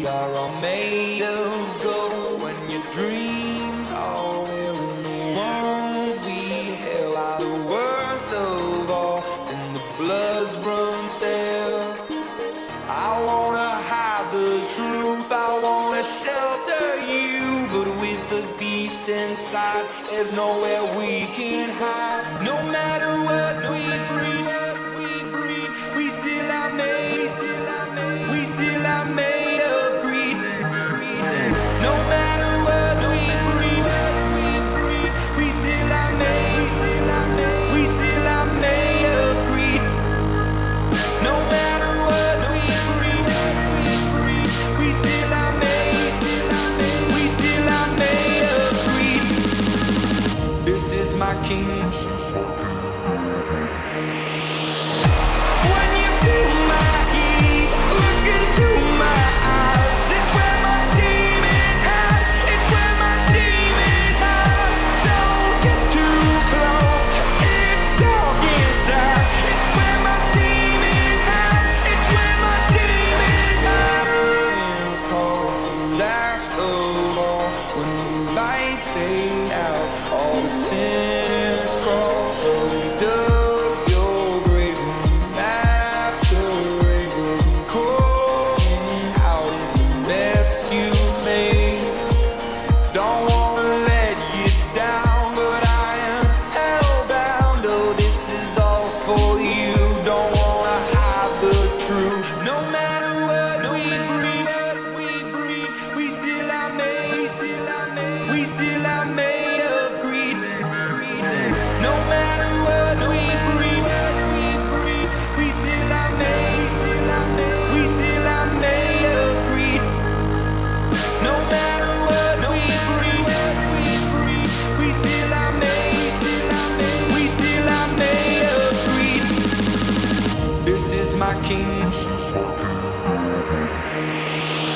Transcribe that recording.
We are all made of gold. When your dreams are real and the wrongs we hail are the worst of all, and the bloods run stale. I wanna hide the truth, I wanna shelter you, but with the beast inside, there's nowhere we can hide. No matter what we breathe, we still are made. We still are made of greed. No matter what we breathe, we still are made. We still are made of greed. No matter what we breathe, we still are made. We still are made of greed. This is my king. This is my king.